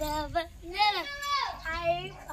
never, never. I